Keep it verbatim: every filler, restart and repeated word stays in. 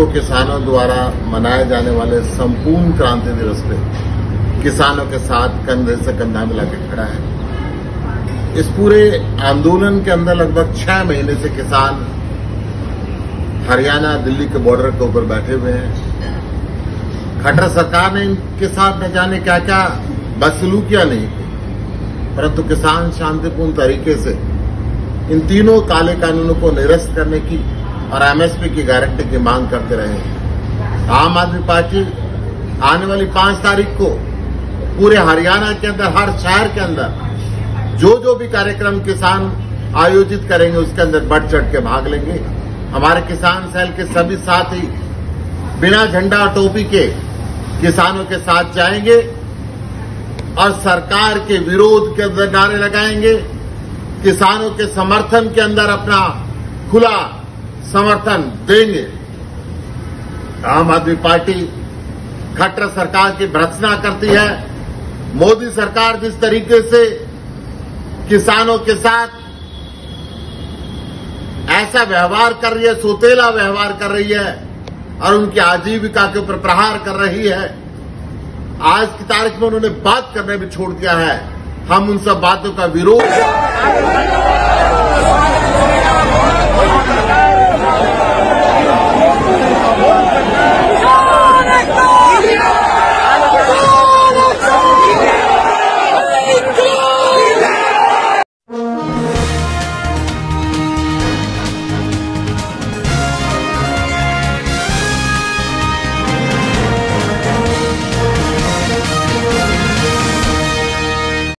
को किसानों द्वारा मनाए जाने वाले संपूर्ण क्रांति दिवस पे किसानों के साथ कंधे से कंधा मिलाकर खड़ा है। इस पूरे आंदोलन के अंदर लगभग छह महीने से किसान हरियाणा दिल्ली के बॉर्डर के ऊपर बैठे हुए हैं। खट्टर सरकार ने इनके साथ न जाने क्या क्या बदसलूकियां नहीं की, परंतु किसान शांतिपूर्ण तरीके से इन तीनों काले कानूनों को निरस्त करने की और एमएसपी की गारंटी की मांग करते रहे हैं। आम आदमी पार्टी आने वाली पांच तारीख को पूरे हरियाणा के अंदर हर शहर के अंदर जो जो भी कार्यक्रम किसान आयोजित करेंगे उसके अंदर बढ़ चढ़ के भाग लेंगे। हमारे किसान सेल के सभी साथी बिना झंडा टोपी के किसानों के साथ जाएंगे और सरकार के विरोध के अंदर नारे लगाएंगे, किसानों के समर्थन के अंदर अपना खुला समर्थन देंगे। आम आदमी पार्टी खट्टर सरकार की भर्त्सना करती है। मोदी सरकार जिस तरीके से किसानों के साथ ऐसा व्यवहार कर रही है, सोतेला व्यवहार कर रही है और उनकी आजीविका के ऊपर प्रहार कर रही है, आज की तारीख में उन्होंने बात करने भी छोड़ दिया है। हम उन सब बातों का विरोध।